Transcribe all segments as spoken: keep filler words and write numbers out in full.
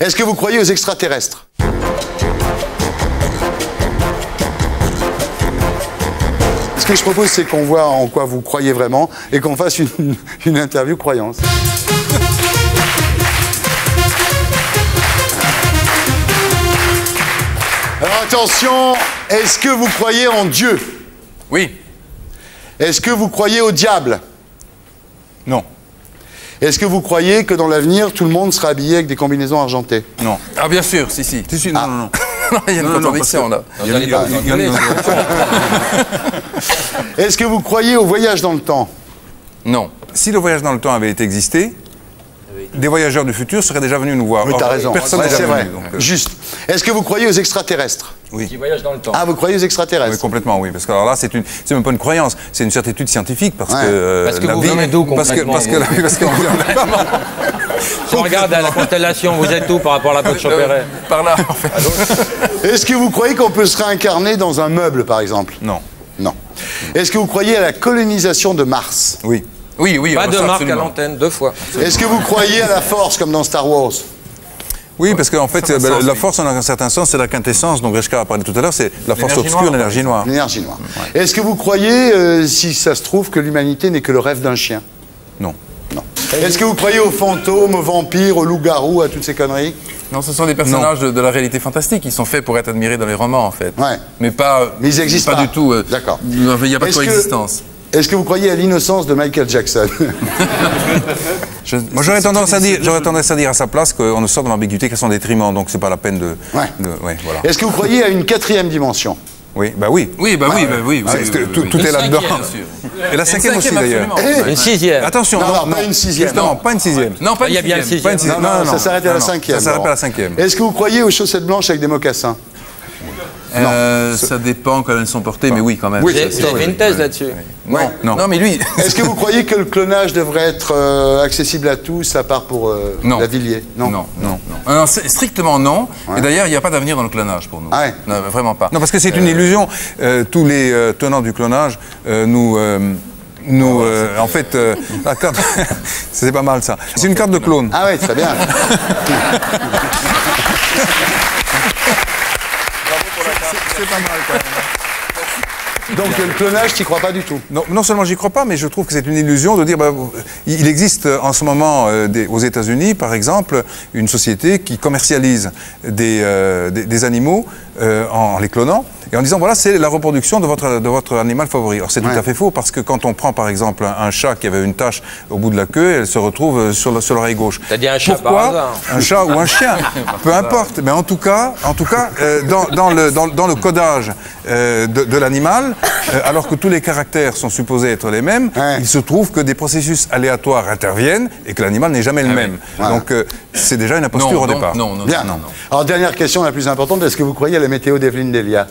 Est-ce que vous croyez aux extraterrestres? Ce que je propose, c'est qu'on voit en quoi vous croyez vraiment et qu'on fasse une, une interview croyance. Alors attention, est-ce que vous croyez en Dieu? Oui. Est-ce que vous croyez au diable? Non. Est-ce que vous croyez que dans l'avenir, tout le monde sera habillé avec des combinaisons argentées? Non. Ah bien sûr, si, si. Si, si, non, ah. non, non. Non, il y a une contradiction, là. Est-ce que vous croyez au voyage dans le temps? Non. Si le voyage dans le temps avait été existé, des voyageurs du futur seraient déjà venus nous voir. Mais t'as raison, personne n'est jamais venu. Juste. Est-ce que vous croyez aux extraterrestres? Oui. Qui voyagent dans le temps. Ah, vous croyez aux extraterrestres? Oui, complètement, oui. Parce que alors là, c'est même pas une croyance, c'est une certitude scientifique. Parce ouais. que euh, Parce que la vous vie, venez d'où concrètement? Parce que vous venez d'où? Regarde à la constellation, vous êtes où par rapport à la poche opérée? Par là, en fait. Est-ce que vous croyez qu'on peut se réincarner dans un meuble, par exemple? Non. Non. Est-ce que vous croyez à la colonisation de Mars? Oui. Oui, oui, pas de marque à l'antenne, deux fois. Est-ce que vous croyez à la force, comme dans Star Wars? Oui, parce qu'en fait, ben, la force, en un certain sens, c'est la quintessence, dont Reschka a parlé tout à l'heure, c'est la force obscure, l'énergie noire. L'énergie noire. Ouais. Est-ce que vous croyez, euh, si ça se trouve, que l'humanité n'est que le rêve d'un chien? Non. Non. Est-ce que vous croyez aux fantômes, aux vampires, aux loups-garous, à toutes ces conneries? Non, ce sont des personnages de, de la réalité fantastique. Ils sont faits pour être admirés dans les romans, en fait. Ouais. Mais pas... Mais ils existent pas. Pas du tout. Euh, D'accord. Il n'y a pas de coexistence. Que... Est-ce que vous croyez à l'innocence de Michael Jackson? Je, Moi, j'aurais tendance, tendance à dire à sa place qu'on ne sort de l'ambiguïté qu'à son détriment, donc c'est pas la peine de... Ouais. de ouais, voilà. Est-ce que vous croyez à une quatrième dimension? Oui, bah oui. Oui, bah ouais. oui, bah oui. Ah, oui, oui, oui tout oui. tout est là-dedans. Et la cinquième, cinquième aussi, d'ailleurs. Une sixième. Attention, non, non, non, pas une sixième. Non, pas une sixième. Non, pas une sixième. Il y a bien une sixième. Une sixième. Non, non, non, ça s'arrête à la cinquième. Ça s'arrête à la cinquième. Est-ce que vous croyez aux chaussettes blanches avec des mocassins? Euh, ça dépend quand elles sont portées, mais oui, quand même. Oui, j'ai fait une thèse là-dessus. Non. Non. non, mais lui... Est-ce que vous croyez que le clonage devrait être euh, accessible à tous, à part pour euh, Lavilliers? Non. Non, non, non. Alors, strictement non. Ouais. Et d'ailleurs, il n'y a pas d'avenir dans le clonage pour nous. Ah ouais. Non, vraiment pas. Non, parce que c'est euh... une illusion. Euh, tous les euh, tenants du clonage euh, nous... Euh, Nous, euh, en fait, euh, la carte, c'est pas mal ça. C'est une carte de clone. Ah ouais, très bien. C'est pas mal quand même. Donc le clonage, tu n'y crois pas du tout? Non, non seulement j'y crois pas, mais je trouve que c'est une illusion de dire... Bah, il existe en ce moment, euh, des, aux États-Unis par exemple, une société qui commercialise des, euh, des, des animaux euh, en les clonant. Et en disant, voilà, c'est la reproduction de votre, de votre animal favori. Alors, c'est ouais. tout à fait faux, parce que quand on prend, par exemple, un, un chat qui avait une tache au bout de la queue, elle se retrouve sur l'oreille gauche. T'as dit un chat? Pourquoi par hasard? Un chat ou un chien, peu importe. Mais en tout cas, en tout cas euh, dans, dans, le, dans, dans le codage euh, de, de l'animal, euh, alors que tous les caractères sont supposés être les mêmes, ouais. il se trouve que des processus aléatoires interviennent et que l'animal n'est jamais le ah même. Oui. Voilà. Donc, euh, c'est déjà une imposture non, au non, départ. Non, non, Bien. non, non. Alors, dernière question la plus importante, est-ce que vous croyez à la météo d'Evelyne Delia?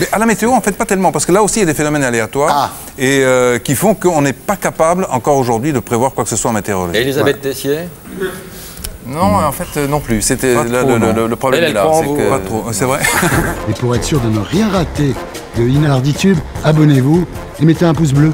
Mais à la météo, en fait, pas tellement, parce que là aussi, il y a des phénomènes aléatoires ah. et euh, qui font qu'on n'est pas capable, encore aujourd'hui, de prévoir quoi que ce soit en météorologie. Elisabeth ouais. Tessier? Non, en fait, non plus. C'était le, le, le problème elle, elle là, c'est que... Pas trop, c'est vrai. Et pour être sûr de ne rien rater de Inarditube, abonnez-vous et mettez un pouce bleu.